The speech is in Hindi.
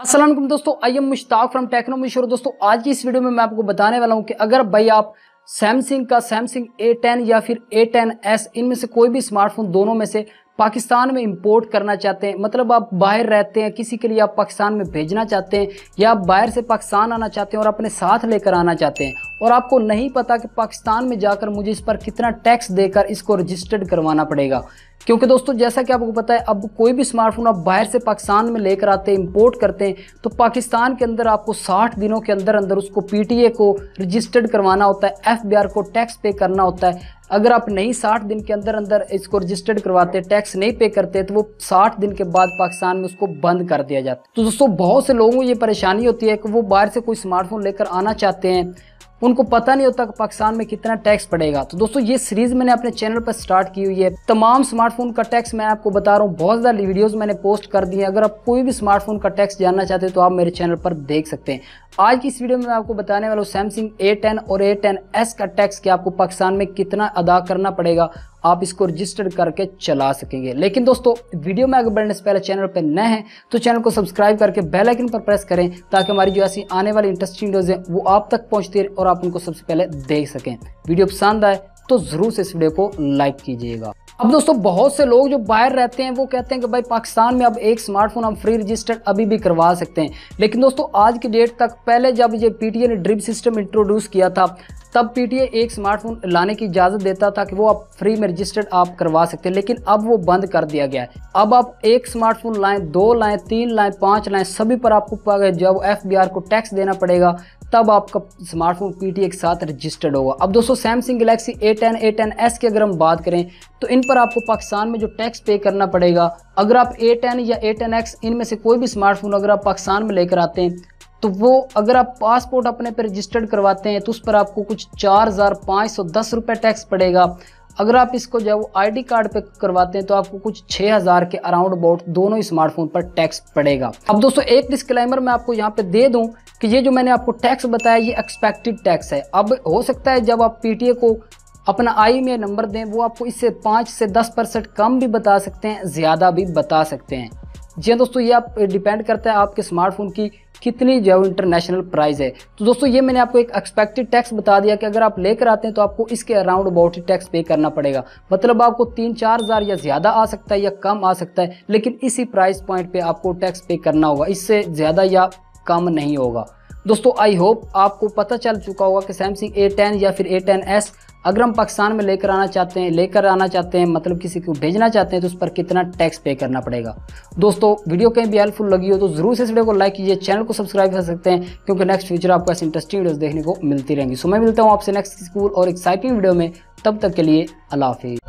अस्सलाम वालेकुम दोस्तों, I am Mushtaq from techno Mashhoor. दोस्तों आज की इस वीडियो में मैं आपको बताने वाला हूं कि अगर भाई आप सैमसंग A10 या फिर A10s इनमें से कोई भी स्मार्टफोन दोनों में से पाकिस्तान में इंपोर्ट करना चाहते हैं, मतलब आप बाहर रहते हैं, किसी के लिए आप पाकिस्तान में भेजना चाहते हैं या आप बाहर से पाकिस्तान आना चाहते हैं और अपने साथ लेकर आना चाहते हैं और आपको नहीं पता कि पाकिस्तान में जाकर मुझे इस पर कितना टैक्स देकर इसको रजिस्टर्ड करवाना पड़ेगा। क्योंकि दोस्तों जैसा कि आपको पता है, अब कोई भी स्मार्टफोन आप बाहर से पाकिस्तान में लेकर आते हैं, इंपोर्ट करते हैं, तो पाकिस्तान के अंदर आपको 60 दिनों के अंदर अंदर उसको PTA को रजिस्टर्ड करवाना होता है, FBR को टैक्स पे करना होता है। अगर आप नहीं 60 दिन के अंदर अंदर इसको रजिस्टर्ड करवाते, टैक्स नहीं पे करते, तो वो 60 दिन के बाद पाकिस्तान में उसको बंद कर दिया जाता है। तो दोस्तों बहुत से लोगों को ये परेशानी होती है कि वो बाहर से कोई स्मार्टफोन लेकर आना चाहते हैं, उनको पता नहीं होता कि पाकिस्तान में कितना टैक्स पड़ेगा। तो दोस्तों ये सीरीज मैंने अपने चैनल पर स्टार्ट की हुई है, तमाम स्मार्टफोन का टैक्स मैं आपको बता रहा हूँ, बहुत ज़्यादा वीडियोस मैंने पोस्ट कर दी है। अगर आप कोई भी स्मार्टफोन का टैक्स जानना चाहते हो तो आप मेरे चैनल पर देख सकते हैं। आज की इस वीडियो में मैं आपको बताने वाला हूँ सैमसंग A10 और A10s का टैक्स कि आपको पाकिस्तान में कितना अदा करना पड़ेगा, आप इसको रजिस्टर्ड करके चला सकेंगे। लेकिन दोस्तों वीडियो में आगे बढ़ने से पहले चैनल पर नए हैं तो चैनल को सब्सक्राइब करके बेल आइकन पर प्रेस करें ताकि हमारी जो ऐसी आने वाली इंटरेस्टिंग वीडियोज हैं वो आप तक पहुँचती रहे और आप उनको सबसे पहले देख सकें। वीडियो पसंद आए तो ज़रूर से इस वीडियो को लाइक कीजिएगा। अब दोस्तों बहुत से लोग जो बाहर रहते हैं वो कहते हैं कि भाई पाकिस्तान में अब एक स्मार्टफोन हम फ्री रजिस्टर्ड अभी भी करवा सकते हैं। लेकिन दोस्तों आज की डेट तक, पहले जब ये PTA ने ड्रिप सिस्टम इंट्रोड्यूस किया था तब PTA एक स्मार्टफोन लाने की इजाज़त देता था कि वो आप फ्री में रजिस्टर्ड आप करवा सकते हैं, लेकिन अब वो बंद कर दिया गया है। अब आप एक स्मार्टफोन लाएँ, 2 लाएँ, 3 लाएँ, 5 लाएँ, सभी पर आपको जब FBR को टैक्स देना पड़ेगा तब आपका स्मार्टफोन PTA के साथ रजिस्टर्ड होगा। अब दोस्तों सैमसंग गैलेक्सी A10, A10s की अगर हम बात करें तो इन पर आपको पाकिस्तान में जो टैक्स पे करना पड़ेगा, अगर आप A10 या A10x इनमें से कोई भी स्मार्टफोन अगर आप पाकिस्तान में लेकर आते हैं तो वो अगर आप पासपोर्ट अपने पर रजिस्टर्ड करवाते हैं तो उस पर आपको कुछ 4510 रुपये टैक्स पड़ेगा। अगर आप इसको जब ID कार्ड पे करवाते हैं तो आपको कुछ 6000 के अराउंड अबाउट दोनों ही स्मार्टफोन पर टैक्स पड़ेगा। अब दोस्तों एक डिस्क्लेमर मैं आपको यहाँ पे दे दूँ कि ये जो मैंने आपको टैक्स बताया ये एक्सपेक्टेड टैक्स है। अब हो सकता है जब आप PTA को अपना IMEI नंबर दें वो आपको इससे 5 से 10% कम भी बता सकते हैं, ज़्यादा भी बता सकते हैं। जी हाँ दोस्तों, ये आप डिपेंड करता है आपके स्मार्टफोन की कितनी जो इंटरनेशनल प्राइस है। तो दोस्तों ये मैंने आपको एक एक्सपेक्टेड टैक्स बता दिया कि अगर आप लेकर आते हैं तो आपको इसके around about he tax pay करना पड़ेगा, मतलब आपको 3-4000 या ज़्यादा आ सकता है या कम आ सकता है, लेकिन इसी प्राइस पॉइंट पे आपको टैक्स पे करना होगा, इससे ज़्यादा या कम नहीं होगा। दोस्तों आई होप आपको पता चल चुका होगा कि सैमसंग A10 या फिर A10s अगर हम पाकिस्तान में लेकर आना चाहते हैं मतलब किसी को भेजना चाहते हैं तो उस पर कितना टैक्स पे करना पड़ेगा। दोस्तों वीडियो कहीं भी हेल्पफुल लगी हो तो ज़रूर से इस वीडियो को लाइक कीजिए, चैनल को सब्सक्राइब कर सकते हैं क्योंकि नेक्स्ट फ्यूचर आपको ऐसी इंटरेस्टिंग वीडियोज़ देखने को मिलती रहेंगी। सो मैं मिलता हूँ आपसे नेक्स्ट स्कूल और एक्साइटिंग वीडियो में, तब तक के लिए अल्लाह हाफिज़।